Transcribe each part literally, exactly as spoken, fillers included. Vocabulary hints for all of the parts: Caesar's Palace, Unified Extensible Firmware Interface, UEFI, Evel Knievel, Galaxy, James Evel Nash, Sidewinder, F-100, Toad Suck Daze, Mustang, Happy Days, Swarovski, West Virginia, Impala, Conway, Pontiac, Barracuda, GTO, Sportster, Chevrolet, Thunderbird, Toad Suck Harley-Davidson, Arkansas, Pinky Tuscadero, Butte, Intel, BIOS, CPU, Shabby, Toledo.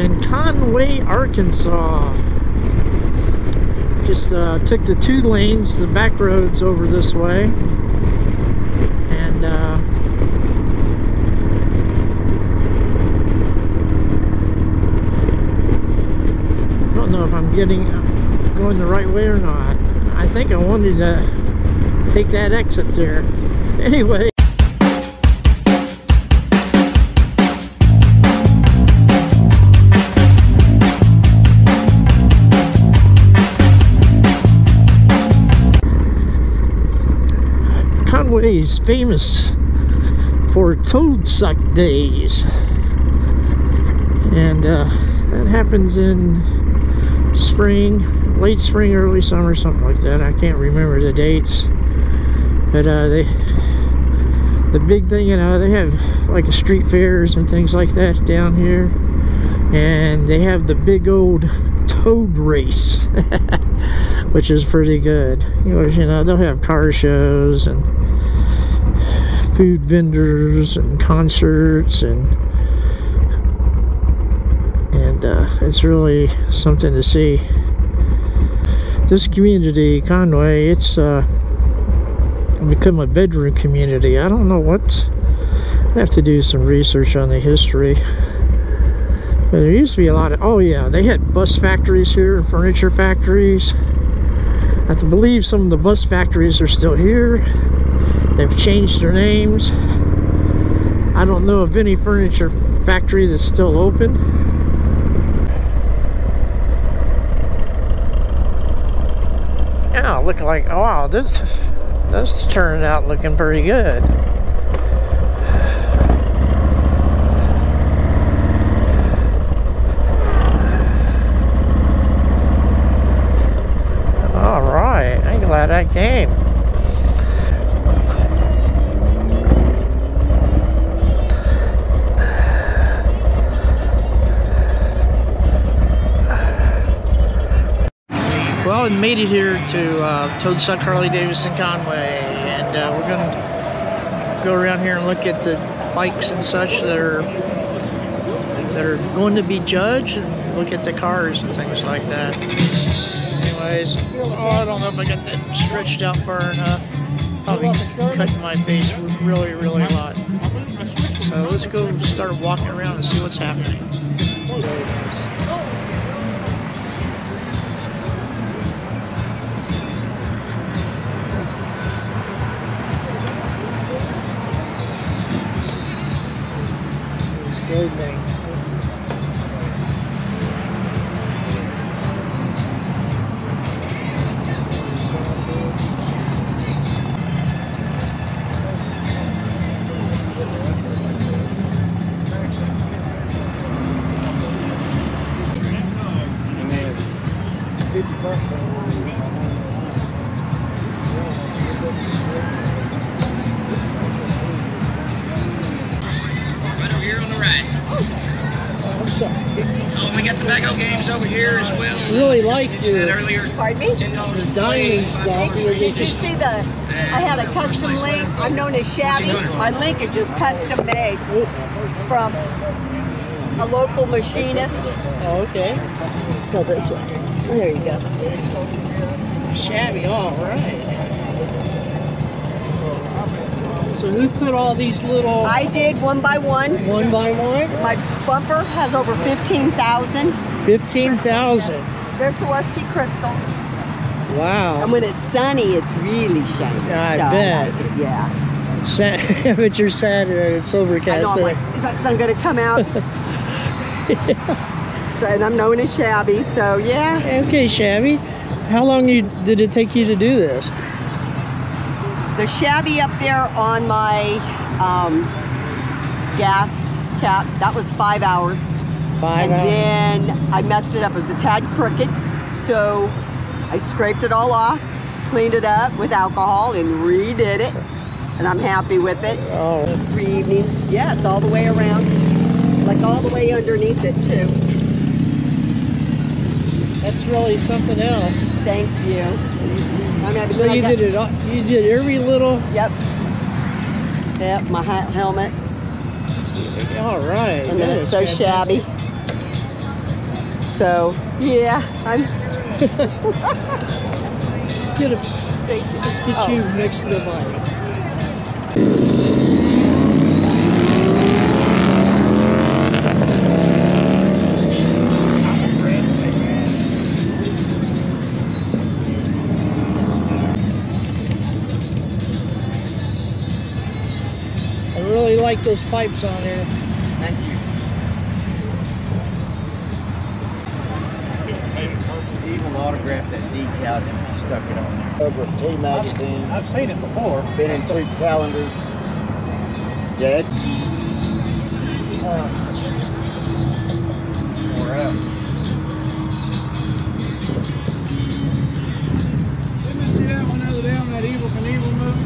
in Conway, Arkansas. Just uh, took the two lanes, the back roads over this way, and uh, I don't know if I'm getting going the right way or not. I think I wanted to take that exit there. Anyway. He's famous for Toad Suck Days, and uh, that happens in spring, late spring, early summer, something like that. I can't remember the dates, but uh, they, the big thing, you know, they have like street fairs and things like that down here, and they have the big old toad race, which is pretty good. You know, they'll have car shows and food vendors and concerts, and and uh, it's really something to see. This community, Conway, it's uh, become a bedroom community. I don't know what. I have to do some research on the history. But there used to be a lot of. Oh yeah, they had bus factories here and furniture factories. I have to believe some of the bus factories are still here. They've changed their names. I don't know of any furniture factory that's still open. Yeah, looking like, wow, this this turned out looking pretty good. All right, I'm glad I came. We made it here to uh, Toad Suck Harley-Davidson Conway, and uh, we're gonna go around here and look at the bikes and such that are that are going to be judged, and look at the cars and things like that. Anyways, oh, I don't know if I got that stretched out far enough. Probably cutting my face really, really a lot. So let's go start walking around and see what's happening. Thing. Pardon me? The dining stuff. Did you see the, I had a custom link. I'm known as Shabby. My link is just custom made from a local machinist. Oh, okay. Go this way. There you go. Shabby, all right. So who put all these little? I did, one by one. One by one? My bumper has over fifteen thousand. fifteen thousand? They're Swarovski crystals. Wow. And when it's sunny, it's really shiny. I so bet. I like it, yeah. Sad, but you're sad that it's overcast. I know, I'm like, is that sun going to come out? Yeah. So, and I'm known as Shabby, so yeah. Okay, Shabby. How long you, did it take you to do this? The Shabby up there on my um, gas cap, that was five hours. Five and hours. Then I messed it up. It was a tad crooked, so I scraped it all off, cleaned it up with alcohol, and redid it. And I'm happy with it. Oh. Three evenings. Yeah, it's all the way around, like all the way underneath it too. That's really something else. Thank you. I'm happy. So you did it all. You did every little. Yep. Yep. My helmet. All right. And then it's so shabby. So yeah, I'm get a thank you. Just get oh. you next to the mic. Like those pipes on there. Thank you. Evel autographed that decal and he stuck it on there. Cover of T magazine. I've, I've seen it before. Been in two calendars. Yes. Uh, We're out. Didn't I see that one the other day on that Evel Knievel movie?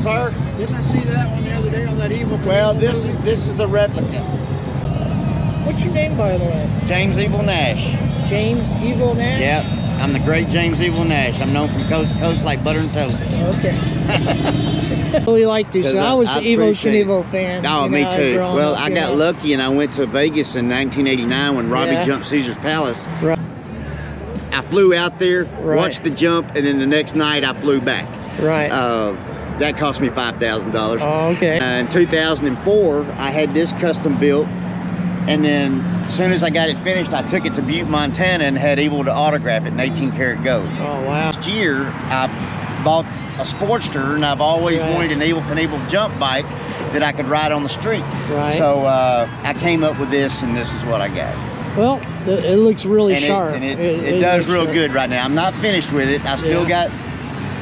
Sir? Didn't I see that one the other day on that Evel? Well, this is this is a replica. What's your name, by the way? James Evel Nash. James Evel Nash? Yep. I'm the great James Evel Nash. I'm known from coast to coast like butter and toast. Okay. I really like these. So I was an Evel Knievel fan. Oh, you know, me too. I well, up, I got know. lucky and I went to Vegas in nineteen eighty-nine when Robbie yeah. jumped Caesar's Palace. Right. I flew out there, right. watched the jump, and then the next night I flew back. Right. Uh, That cost me five thousand dollars. Oh, okay. Uh, in two thousand four, I had this custom built. And then as soon as I got it finished, I took it to Butte, Montana and had Evel to autograph it in eighteen karat gold. Oh, wow. Last year, I bought a Sportster and I've always right. wanted an Evel Knievel jump bike that I could ride on the street. Right. So uh, I came up with this and this is what I got. Well, it looks really and sharp. It, and it, it, it, it does real sharp. good right now. I'm not finished with it. I still yeah. got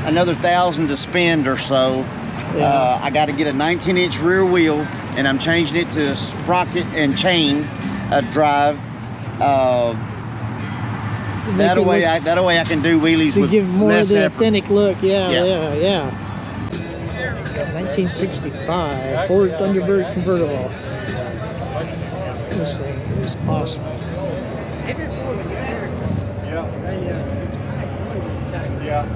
another thousand to spend or so. Yeah. Uh, I got to get a nineteen inch rear wheel and I'm changing it to sprocket and chain uh, drive. Uh, that way look, I that way I can do wheelies to with give more less of the effort. authentic look. Yeah, yeah, yeah, yeah. nineteen sixty-five Ford Thunderbird convertible. This thing is awesome. Yeah. Yeah.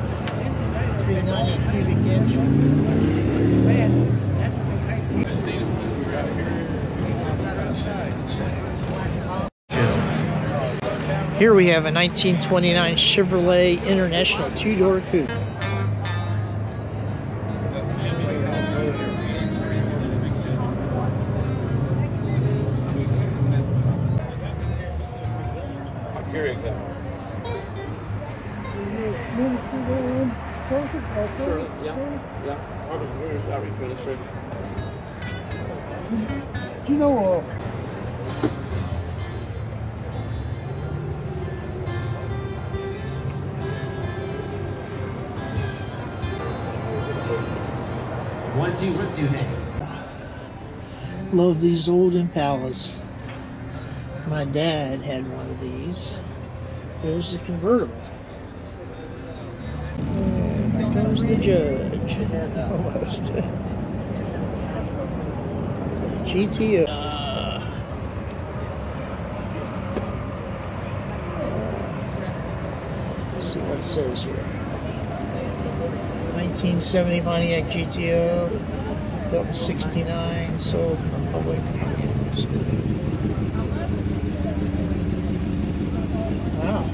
Here we have a nineteen twenty-nine Chevrolet International two-door coupe. Do you know all? One, two, one, two, hey. Love these old Impalas. My dad had one of these. There's the convertible. And here comes the judge. Almost. G T O. Uh, let's see what it says here. nineteen seventy Pontiac G T O, built in sixty-nine, sold from public. Wow.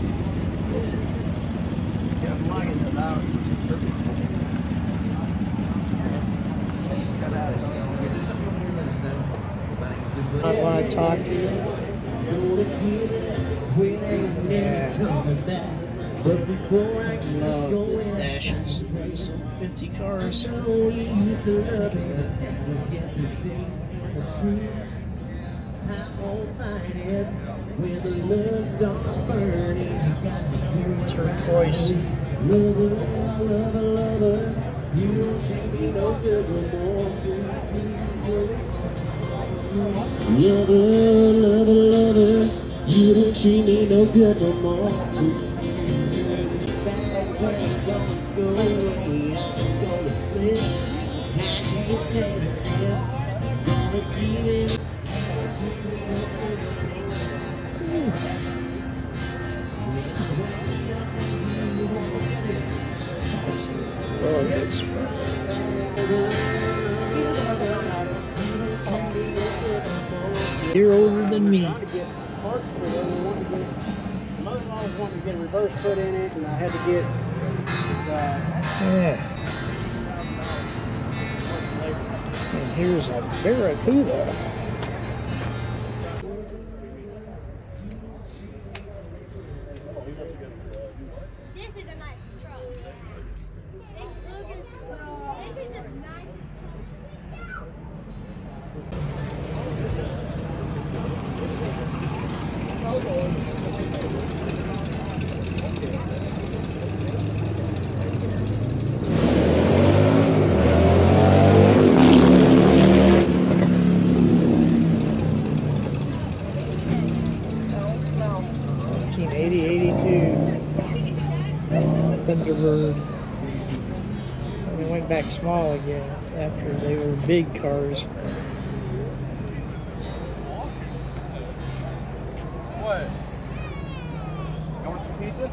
I want to talk to you. Yeah. Love the Nashes. There's fifty cars. Turquoise. Lover, lover, lover, you don't treat me no good no more. Bags are gonna go away, I'm gonna split. I can't stay here, gotta keep it. Oh, that's fun. You're older than me. parts. And then we wanted to get, mother in law was wanting to get a reverse put in it, and I had to get uh, yeah. And here's a Barracuda. Thunderbird. And they went back small again after they were big cars. What? You want some pizza?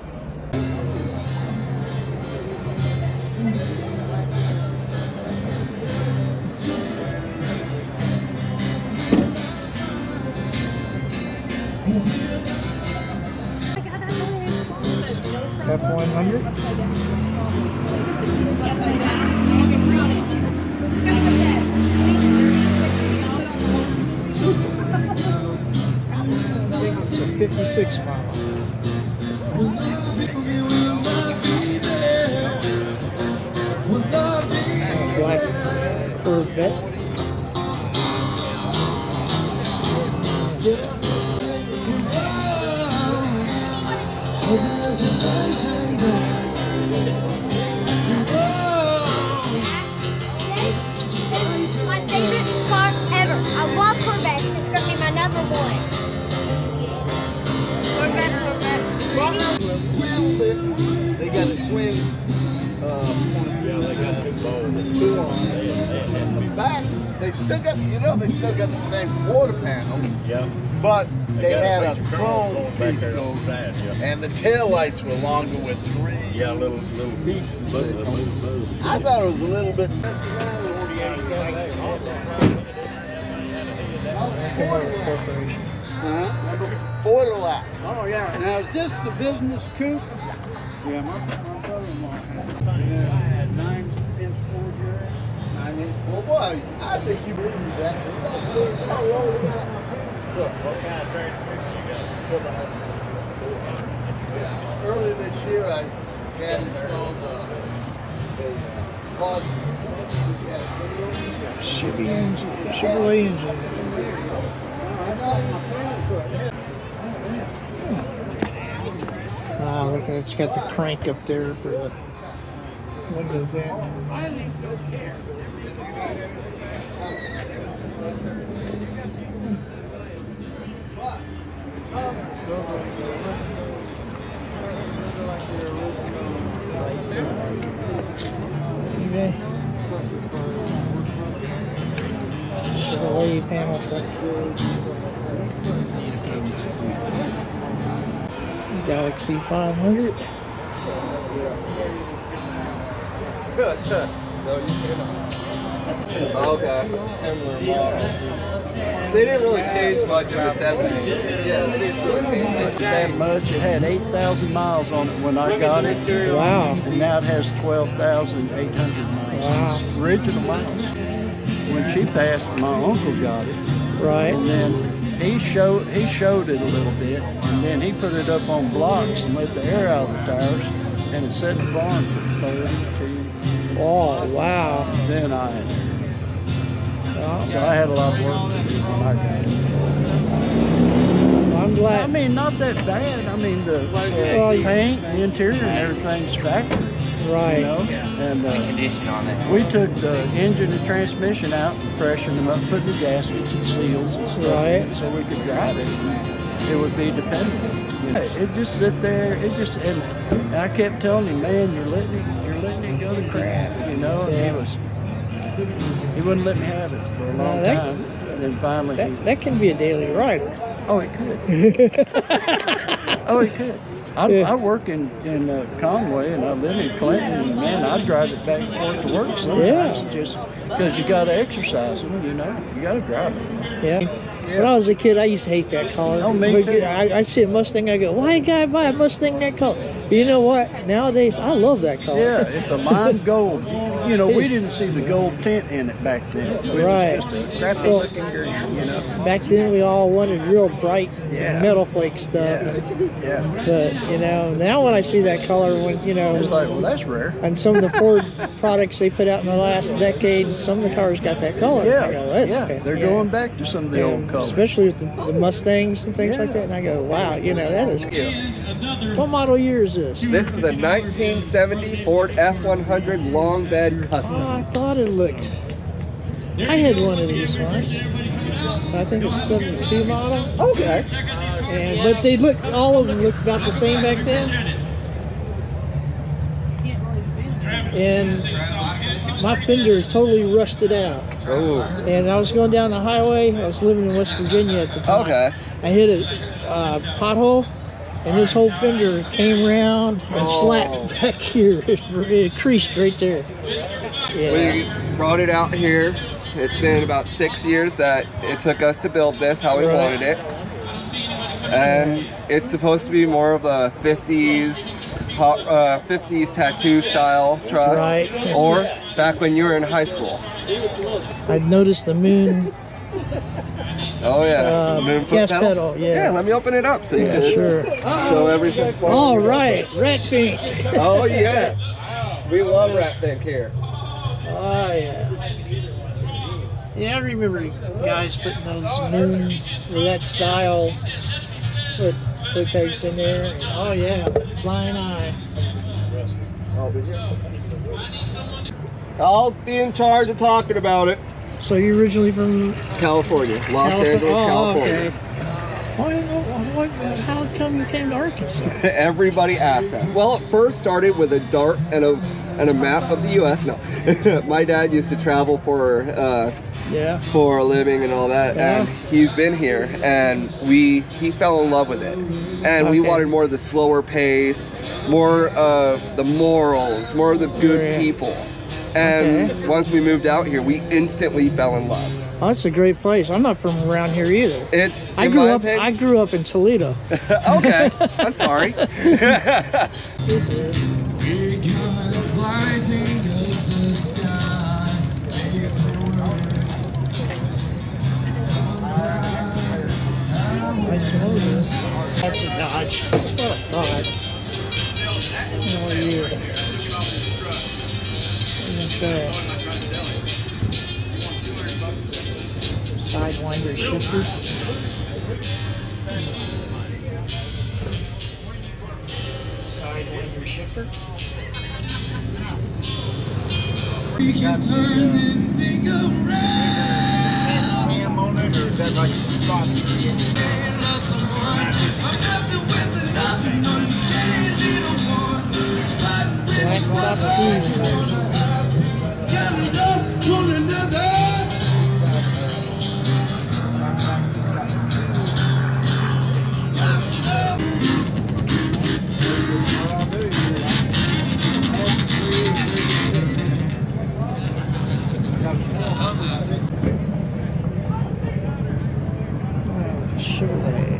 F one hundred. I think it's a fifty-six model. And a black Corvette. They still got, you know, they still got the same quarter panels. Yeah. But they, they had a chrome piece going, yeah. And the tail lights were longer with three. Yeah, little little pieces. Little, little, little, little. I thought it was a little bit. Huh? Quarter laps. Oh yeah. Now is this the business coupe? Yeah, my brother-in-law had nine inch Ford Garage. Well, boy, I think you believe that. What kind of transmission you got? Earlier this year, I had installed uh, a closet which had a Chevy engine. Chevrolet engine. Oh, look, it's got the crank up there for the window vent. My least don't care. Chevrolet panel truck. Galaxy five hundred. No, you can't. Okay. Similar. They didn't really change much in the seventies. Yeah, they didn't really change much. That much. It had eight thousand miles on it when I got it. Wow. And now it has twelve thousand eight hundred miles. Wow. Original miles. When she passed, my uncle got it. Right. And then he showed he showed it a little bit, and then he put it up on blocks and let the air out of the tires, and it set in the barn for thirty-two. Oh wow! Then I, wow. So I had a lot of work to do when I got it. I'm glad. I mean, not that bad. I mean, the well, paint, the interior, and everything's factory. Right. You know? And uh, we took the engine and transmission out and freshened them up, put new gaskets and seals and stuff right. So we could drive it. It would be dependable. Yes. It just sit there. It just and, and I kept telling him, man, you're letting it, you're letting it go to crap, you know. And yeah. He was, he wouldn't let me have it for a long no, that, time. And then finally, that, he, that can be a daily rider. Oh, it could. Oh, it could. I, I work in, in uh, Conway, and I live in Clinton, and man, I drive it back and forth to work sometimes, yeah. just because you got to exercise them, you know, you got to drive it. Yeah. yeah. When I was a kid, I used to hate that color. Oh, me but, too. I, I see a Mustang, I go, why did I buy a Mustang that color? You know what? Nowadays, I love that color. Yeah, it's a lime gold. You know, we didn't see the gold tint in it back then. It right. was just a crappy well, looking green, you know. Back then, we all wanted real bright yeah. metal flake stuff. Yeah. yeah. But, you know, now when I see that color, when, you know. It's like, well, that's rare. And some of the Ford products they put out in the last decade, some of the cars got that color. Yeah. I go, that's yeah. Fantastic. They're going back to some of the yeah. old colors. Especially with the, the Mustangs and things yeah. like that. And I go, wow, you know, that is cool. Yeah. What model year is this? This is a nineteen seventy Ford F one hundred long bed custom. Oh, I thought it looked. I had one of these ones. I think it's seventy-two model. Okay. And, but they look, all of them looked about the same back then. And my fender totally rusted out. Oh. And I was going down the highway. I was living in West Virginia at the time. Okay. I hit a uh, pothole, and this whole fender came around and oh. slapped back here. It, it creased right there. Yeah. We brought it out here. It's been about six years that it took us to build this how we right. wanted it. And it's supposed to be more of a fifties hot, uh, fifties tattoo style truck. Right. Or back when you were in high school. I noticed the moon. Oh yeah, uh, moon foot gas pedal. pedal yeah. yeah, let me open it up so you yeah, can sure. show everything. All right, Rat Fink. Oh yes, we love Rat Fink here. Oh yeah. Yeah, I remember guys putting those moon with that style foot foot pegs in there. Oh yeah, flying eye. I'll be in charge of talking about it. So you're originally from California, Los California. Angeles, oh, California. Okay. Why, why, why, how come you came to Arkansas? Everybody asked that. Well, it first started with a dart and a and a map of the U S No, my dad used to travel for uh, yeah for a living and all that, yeah. and he's been here, and we he fell in love with it, and okay. we wanted more of the slower paced, more of uh, the morals, more of the good yeah. people. And okay. once we moved out here, we instantly fell in love. Oh, that's a great place. I'm not from around here either. It's I grew up. Opinion. I grew up in Toledo. Okay, I'm sorry. That's a Dodge. Oh God. Oh yeah. Sidewinder shifter. Sidewinder shifter. We can turn this thing around. Ham on it, or is that like soft? I'm one another. Oh, Chevrolet.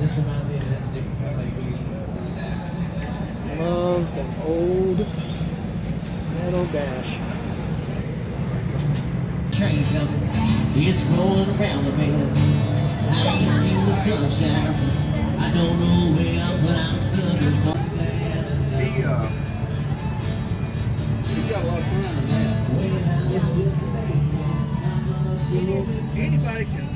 This reminds me of this different. Love the old metal dash. Train coming, it's rolling around the bend. I ain't seen the sunshine since I don't know where I'm, but I'm stuck in Mustang. The, uh, you got a lot of fun in that. Anybody can. Right.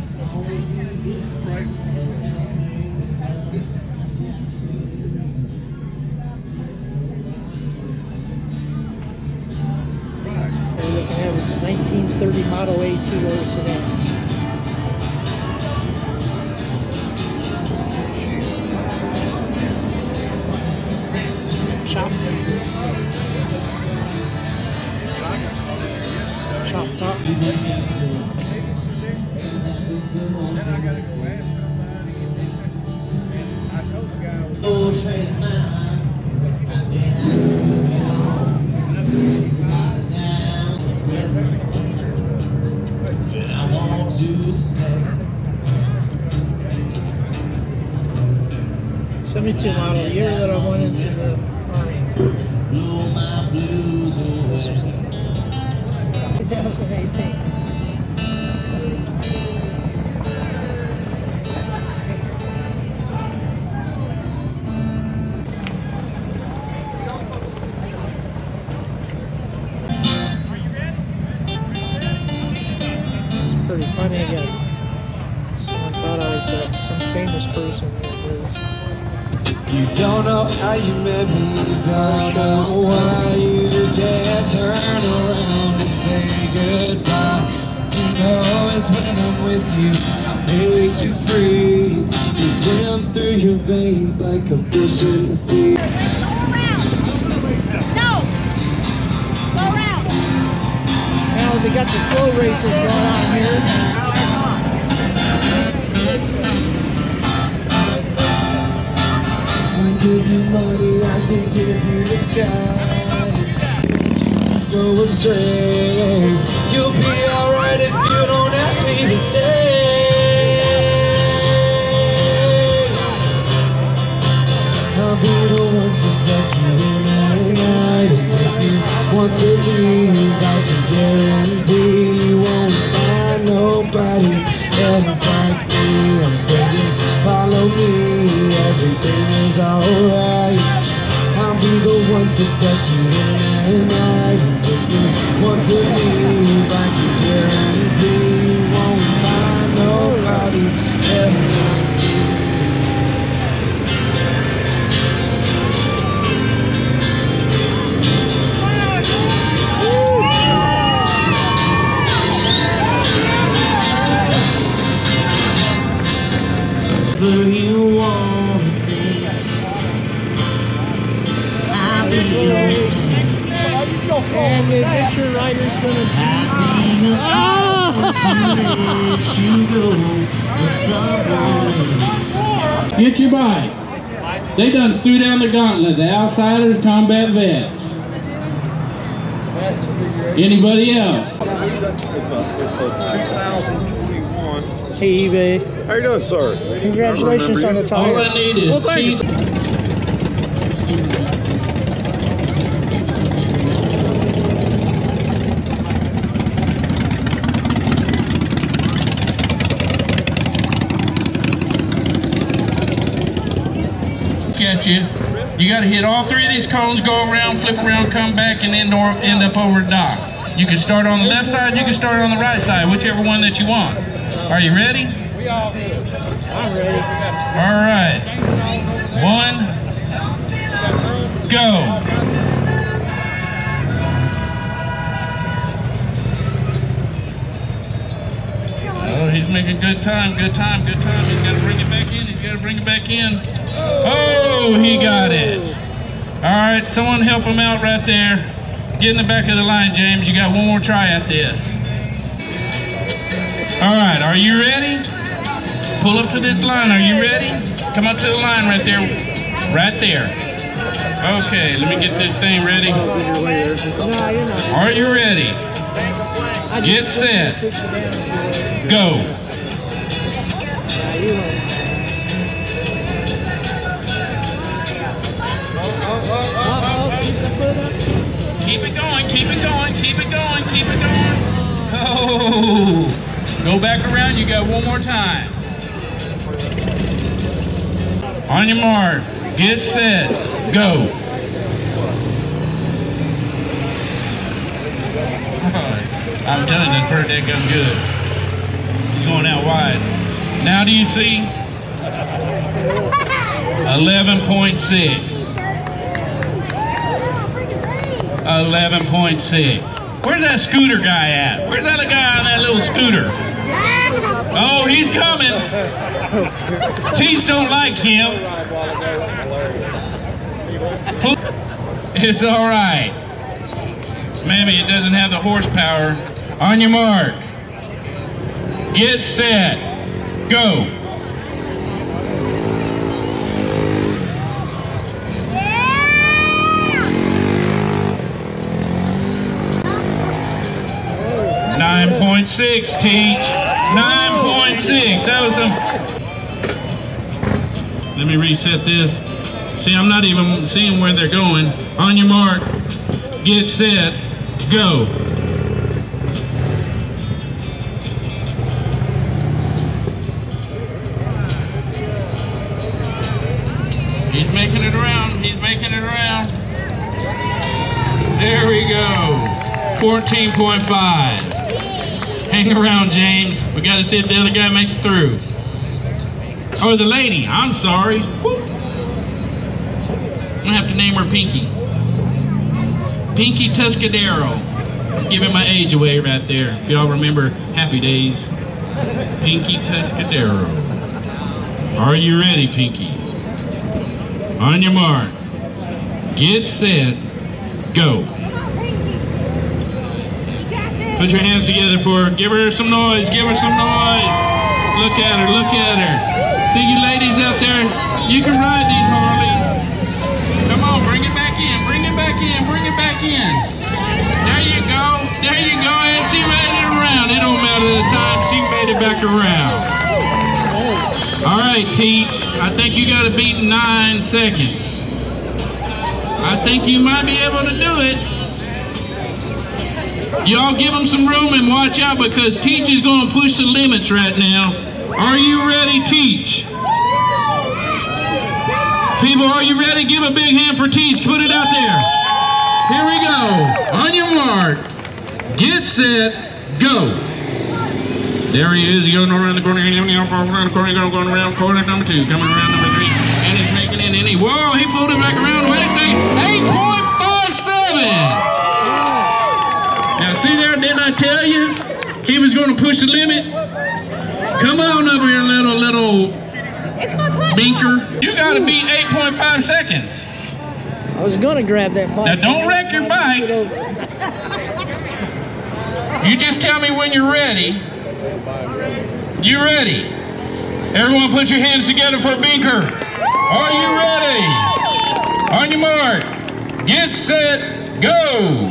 It was a nineteen thirty Model A two-door sedan. Chop, chop top. Then I gotta go ask somebody. seventy-two model, year that I went into the Army. twenty eighteen. How you met me, don't know why you can't turn around and say goodbye. You know it's when I'm with you, I make you free. You swim through your veins like a fish in the sea. Go around! No! Go around! Now they got the slow races going on here. I give you money, I can give you the sky. If you go astray, you'll be alright if you don't ask me to stay. I'll be the one to take you in the night. If you want to leave, I can guarantee you won't find nobody else like me. I'm saying, follow me. Everything's alright. I'll be the one to take you in the night. If you want to leave, I can guarantee you won't find nobody else. But you won't. And the picture writer's gonna be oh. Get your bike. They done threw down the gauntlet, the outsiders, combat vets. Anybody else? Hey, eBay. How you doing, sir? Congratulations on the title. All I need is well, cheese. At you. You got to hit all three of these cones, go around, flip around, come back, and end, or, end up over the dock. You can start on the left side, you can start on the right side, whichever one that you want. Are you ready? We all ready. I'm ready. All right. One, go. Oh, he's making good time, good time, good time. He's got to bring it back in, he's got to bring it back in. Oh, he got it. All right, someone help him out right there. Get in the back of the line, James. You got one more try at this. All right, are you ready? Pull up to this line. Are you ready? Come up to the line right there. Right there. Okay, let me get this thing ready. Are you ready? Get set. Go. Keep it going, keep it going, keep it going, keep it going. Oh, go back around, you got one more time. On your mark, get set, go. I'm telling you, for that gun good. He's going out wide. Now do you see? eleven point six. eleven point six. Where's that scooter guy at? Where's that guy on that little scooter? Oh, he's coming. Tees don't like him. It's all right. Maybe it doesn't have the horsepower. On your mark. Get set. Go. nine point six, Teach. nine point six. That was a... Let me reset this. See, I'm not even seeing where they're going. On your mark, get set, go. He's making it around. He's making it around. There we go. fourteen point five. Hang around, James. We got to see if the other guy makes it through. Or the lady. I'm sorry. Woo. I'm going to have to name her Pinky. Pinky Tuscadero. I'm giving my age away right there. If y'all remember Happy Days. Pinky Tuscadero. Are you ready, Pinky? On your mark. Get set. Go. Put your hands together for her. Give her some noise. Give her some noise. Look at her. Look at her. See you ladies out there. You can ride these Harleys. Come on. Bring it back in. Bring it back in. Bring it back in. There you go. There you go. And she made it around. It don't matter the time. She made it back around. All right, Teach. I think you got to beat nine seconds. I think you might be able to do it. Y'all give them some room and watch out because Teach is going to push the limits right now. Are you ready, Teach? People, are you ready? Give a big hand for Teach. Put it out there. Here we go. On your mark. Get set. Go. There he is. He's going around the corner. He's going around the corner. He's going around corner number two. Coming around number three. And he's making it in. He, whoa, he pulled it back around. Wait a second. eight point five seven. Now see there, didn't I tell you he was going to push the limit? Come on over here, little, little dinker. You got to beat eight point five seconds. I was going to grab that bike. Now don't wreck your bikes. You just tell me when you're ready. You ready? Everyone put your hands together for Binker. Are you ready? On your mark. Get set, go.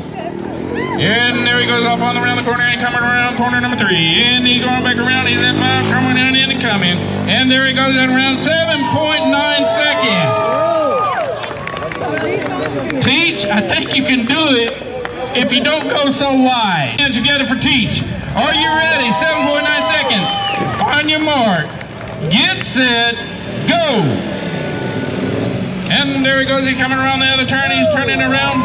And there he goes off on the round the corner and coming around corner number three. And he's going back around. He's at five, coming in and coming. And there he goes at around seven point nine seconds. Teach, I think you can do it if you don't go so wide. Hands together for Teach. Are you ready? seven point nine seconds. On your mark. Get set. Go. And there he goes. He's coming around the other turn. He's turning around.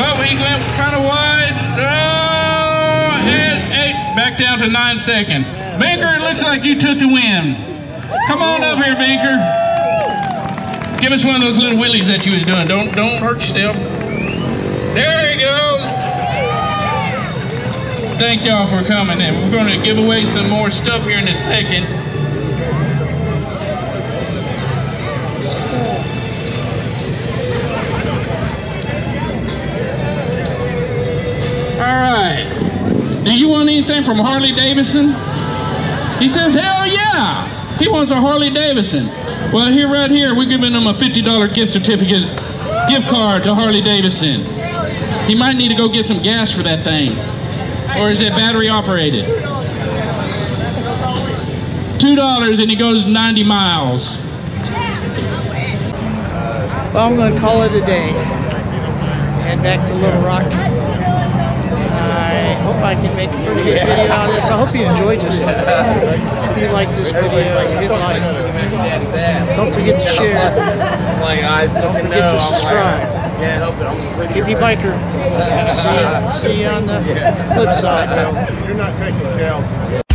Oh, he went kind of wide. Oh, and eight. Back down to nine seconds. Binker, it looks like you took the win. Come on over here, Binker. Give us one of those little willies that you was doing. Don't, don't hurt yourself. There he goes. Thank y'all for coming in. We're going to give away some more stuff here in a second. Do you want anything from Harley-Davidson? He says, hell yeah! He wants a Harley-Davidson. Well, here, right here, we're giving him a fifty dollar gift certificate, gift card to Harley-Davidson. He might need to go get some gas for that thing. Or is it battery operated? two dollars and he goes ninety miles. Well, I'm gonna call it a day. Head back to Little Rock. I hope I can make a pretty good video on this. I hope you enjoyed this. If you like this video, hit like. Don't forget to share. Don't forget to subscribe. Keep your biker. See you, see you on the flip side. You're not taking it down.